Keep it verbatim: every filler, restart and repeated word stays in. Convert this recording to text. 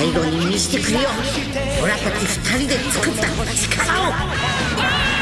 最後に見せてくれよ。俺たち二人で作った力を。